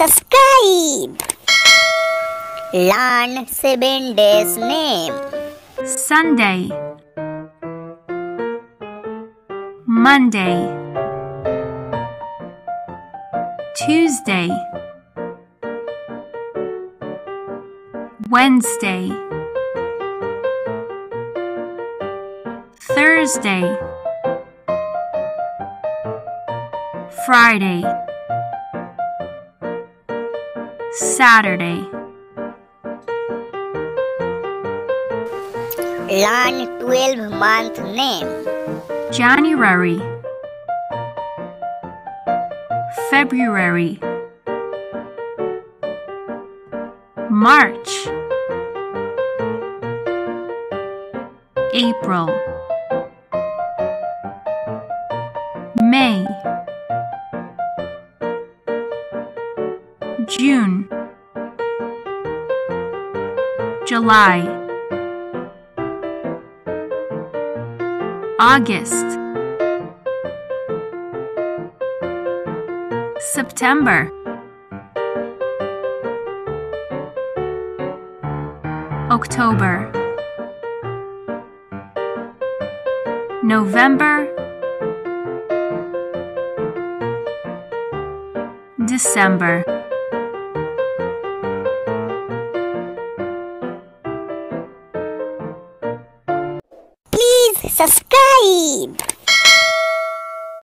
Subscribe. Learn 7 days name. Sunday, Monday, Tuesday, Wednesday, Thursday, Friday, Saturday. Learn 12-month name. January, February, March, April, May, June, July, August, September, October, November, December. Please subscribe.